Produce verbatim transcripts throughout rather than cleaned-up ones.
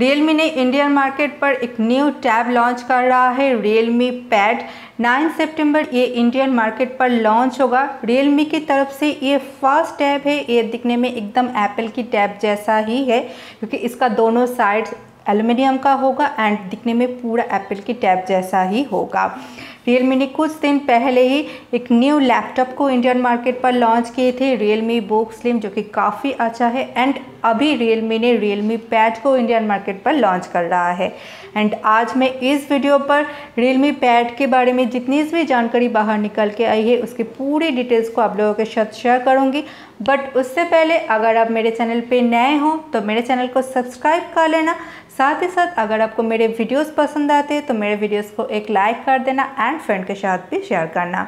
Realme ने Indian market पर एक न्यू टैब लॉन्च कर रहा है Realme Pad। नौ सितंबर ये इंडियन मार्केट पर लॉन्च होगा। Realme की तरफ से ये फर्स्ट टैब है। ये दिखने में एकदम एप्पल की टैब जैसा ही है क्योंकि इसका दोनों साइड्स एल्युमिनियम का होगा एंड दिखने में पूरा एप्पल की टैब जैसा ही होगा। Realme ने कुछ दिन पहले ही एक न्यू लैपटॉप को इंडियन मार्केट पर लॉन्च किए थे Realme Book Slim, जो कि काफ़ी अच्छा है। एंड अभी Realme ने Realme Pad को इंडियन मार्केट पर लॉन्च कर रहा है। एंड आज मैं इस वीडियो पर Realme Pad के बारे में जितनी भी जानकारी बाहर निकल के आई है उसकी पूरी डिटेल्स को आप लोगों के साथ शेयर करूँगी। बट उससे पहले अगर आप मेरे चैनल पर नए हों तो मेरे चैनल को सब्सक्राइब कर लेना। साथ ही साथ अगर आपको मेरे वीडियोस पसंद आते हैं तो मेरे वीडियोस को एक लाइक कर देना एंड फ्रेंड के साथ भी शेयर करना।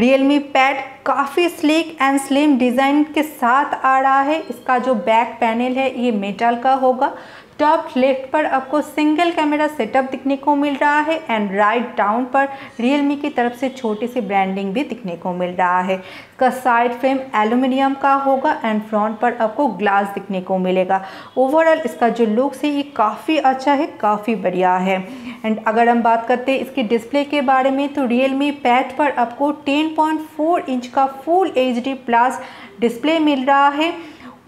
Realme Pad काफ़ी स्लीक एंड स्लिम डिज़ाइन के साथ आ रहा है। इसका जो बैक पैनल है ये मेटल का होगा। टॉप लेफ्ट पर आपको सिंगल कैमरा सेटअप दिखने को मिल रहा है एंड राइट डाउन पर Realme की तरफ से छोटी सी ब्रांडिंग भी दिखने को मिल रहा है। इसका साइड फ्रेम एल्युमिनियम का होगा एंड फ्रंट पर आपको ग्लास दिखने को मिलेगा। ओवरऑल इसका जो लुक्स है ये काफ़ी अच्छा है, काफ़ी बढ़िया है। एंड अगर हम बात करते हैं इसकी डिस्प्ले के बारे में तो Realme Pad पर आपको टेन पॉइंट फोर इंच का full H D plus display मिल रहा है।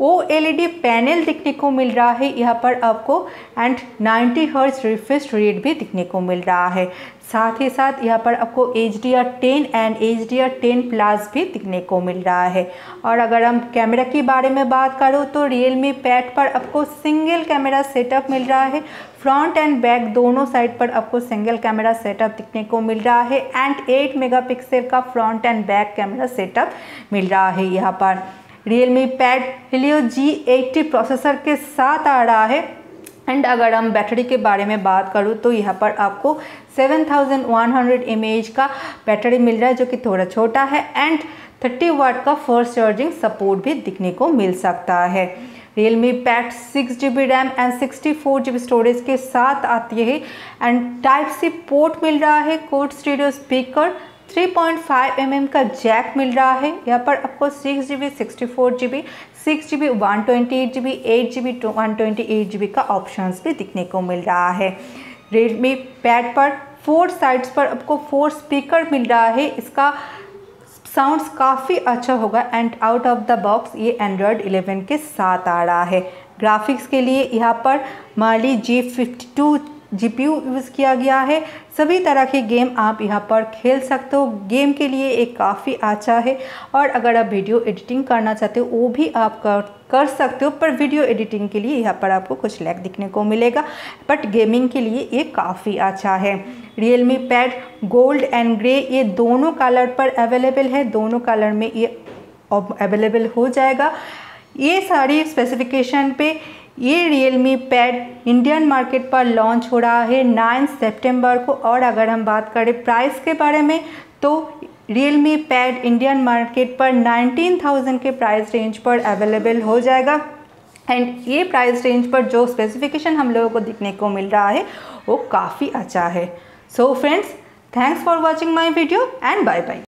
ओ एलईडी पैनल दिखने को मिल रहा है यहाँ पर आपको एंड नब्बे हर्ट्ज रिफ्रेश रेट भी दिखने को मिल रहा है। साथ ही साथ यहाँ पर आपको H D R ten and H D R ten plus भी दिखने को मिल रहा है। और अगर हम कैमरा के बारे में बात करो तो Realme Pad पर आपको सिंगल कैमरा सेटअप मिल रहा है। फ्रंट एंड बैक दोनों साइड पर आपको सिंगल कैमरा सेटअप दिखने को मिल रहा है एंड एट मेगा पिक्सल का front and back camera setup मिल रहा है। यहाँ पर Realme Pad Helio G eighty processor के साथ आ रहा है। एंड अगर हम बैटरी के बारे में बात करूँ तो यहाँ पर आपको सात हज़ार एक सौ एम ए एच का बैटरी मिल रहा है जो कि थोड़ा छोटा है एंड तीस वाट का फास्ट चार्जिंग सपोर्ट भी दिखने को मिल सकता है। Realme Pad six G B RAM and sixty four G B storage के साथ आती है एंड टाइप सी पोर्ट मिल रहा है। Quad stereo speaker three point five M M का जैक मिल रहा है। यहाँ पर आपको six G B, sixty four G B, six G B, one twenty eight G B, eight G B, one twenty eight G B का options भी दिखने को मिल रहा है। Realme Pad पर फोर साइड्स पर आपको फोर स्पीकर मिल रहा है। इसका साउंड्स काफ़ी अच्छा होगा and out of the box ये एंड्रॉयड इलेवन के साथ आ रहा है। ग्राफिक्स के लिए यहाँ पर Mali G fifty two G P U use किया गया है। सभी तरह के गेम आप यहाँ पर खेल सकते हो। गेम के लिए एक काफ़ी अच्छा है। और अगर आप वीडियो एडिटिंग करना चाहते हो वो भी आप कर, कर सकते हो, पर वीडियो एडिटिंग के लिए यहाँ पर आपको कुछ लैग दिखने को मिलेगा, बट गेमिंग के लिए ये काफ़ी अच्छा है। Realme Pad gold and grey ये दोनों कलर पर अवेलेबल है। दोनों कलर में ये अवेलेबल हो जाएगा। ये सारी स्पेसिफिकेशन पे ये Realme Pad इंडियन मार्केट पर लॉन्च हो रहा है नौ सितंबर को। और अगर हम बात करें प्राइस के बारे में तो Realme Pad इंडियन मार्केट पर उन्नीस हज़ार के प्राइस रेंज पर अवेलेबल हो जाएगा। एंड ये प्राइस रेंज पर जो स्पेसिफिकेशन हम लोगों को देखने को मिल रहा है वो काफ़ी अच्छा है। So friends, thanks for watching my video and bye bye.